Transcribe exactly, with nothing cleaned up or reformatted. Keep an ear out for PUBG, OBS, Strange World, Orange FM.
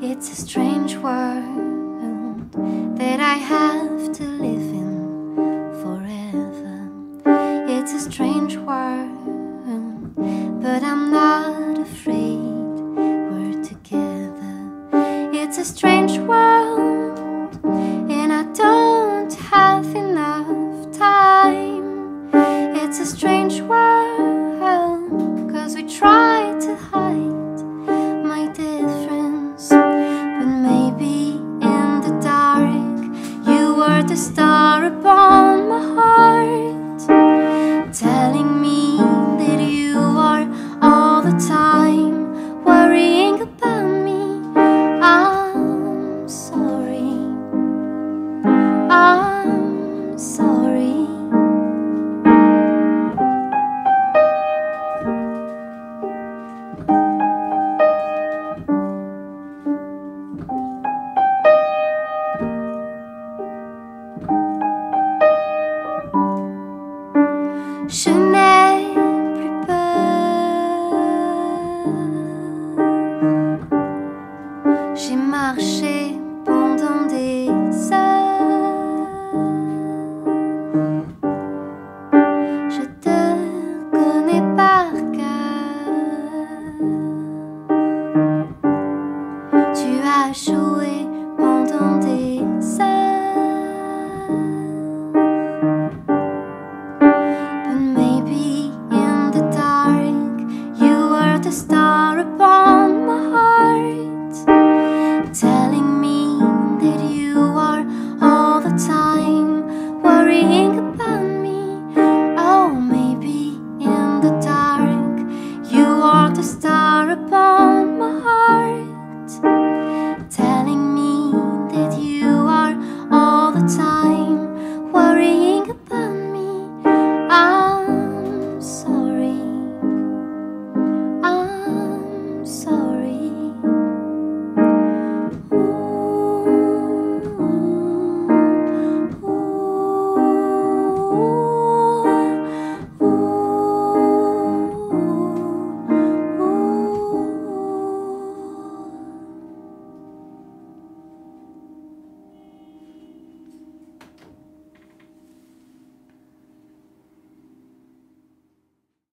It's a strange world that I have to live in forever. It's a strange world, but I'm not afraid, we're together. It's a strange world, and I don't have enough time. It's a strange world, 'cause we try to hide. The star upon my heart, telling me that you are all the time worrying about me. I'm sorry, I'm sorry. Je n'ai plus peur. J'ai marché pendant des heures. Je te connais par cœur. Tu as joué pendant des heures.